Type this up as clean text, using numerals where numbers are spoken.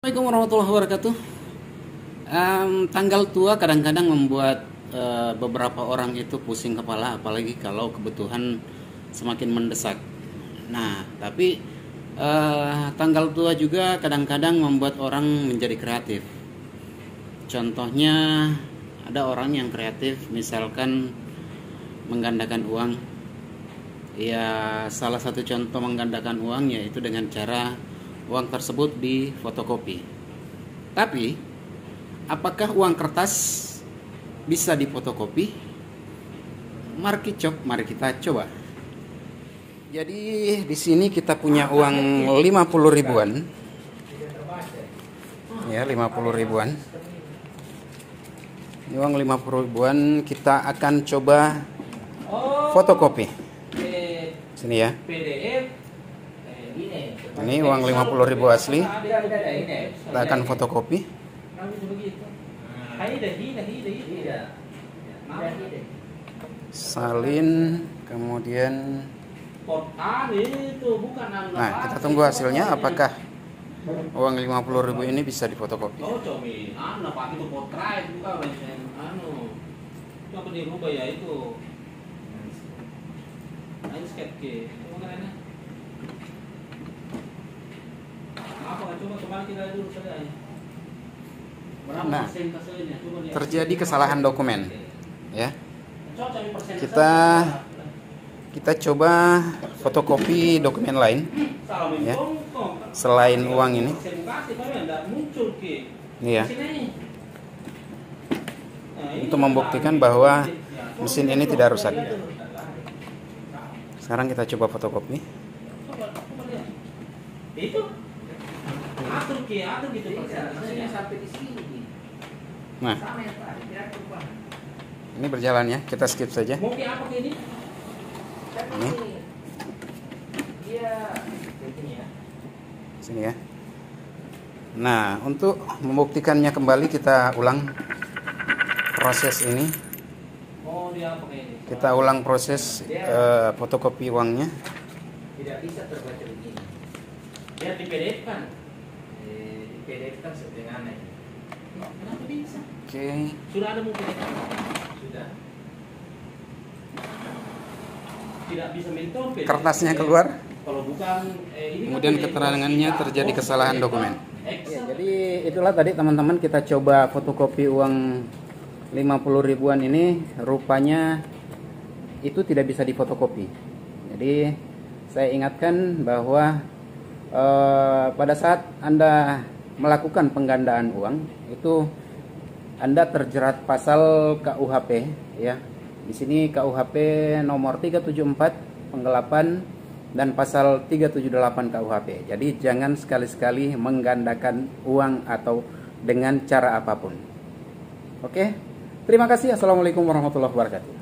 Assalamualaikum warahmatullahi wabarakatuh. Tanggal tua kadang-kadang membuat beberapa orang itu pusing kepala, apalagi kalau kebutuhan semakin mendesak. Nah, tapi tanggal tua juga kadang-kadang membuat orang menjadi kreatif. Contohnya ada orang yang kreatif, misalkan menggandakan uang. Ya, salah satu contoh menggandakan uang yaitu dengan cara uang tersebut difotokopi. Tapi apakah uang kertas bisa difotokopi? Mari kita coba. Jadi di sini kita punya uang 50 ribuan. Ya, 50 ribuan. Ini uang 50 ribuan kita akan coba fotokopi. Sini ya. Ini uang 50 ribu asli, kita akan fotokopi. Salin, kemudian. Nah, kita tunggu hasilnya apakah uang 50 ribu ini bisa difotokopi. Nah, terjadi kesalahan dokumen, ya. Kita coba fotokopi dokumen lain, ya. Selain uang ini, ya. Untuk membuktikan bahwa mesin ini tidak rusak. Sekarang kita coba fotokopi. Nah, ini berjalan ya, kita skip saja. Ini. Sini ya. Nah, untuk membuktikannya kembali kita ulang proses ini. Kita ulang proses fotokopi uangnya. Tidak bisa terbaca begini. Ya, di PDF kan sederhana. Kenapa bisa? Oke. Sudah ada mungkin. Sudah. Tidak bisa mentor. Kertasnya keluar. Kalau bukan, kemudian keterangannya terjadi kesalahan dokumen. Ya, jadi itulah tadi teman-teman, kita coba fotokopi uang 50 ribuan ini, rupanya itu tidak bisa difotokopi. Jadi saya ingatkan bahwa pada saat Anda melakukan penggandaan uang itu Anda terjerat pasal KUHP, ya. Di sini KUHP nomor 374 penggelapan dan pasal 378 KUHP. Jadi jangan sekali-sekali menggandakan uang atau dengan cara apapun. Oke. Terima kasih. Assalamualaikum warahmatullahi wabarakatuh.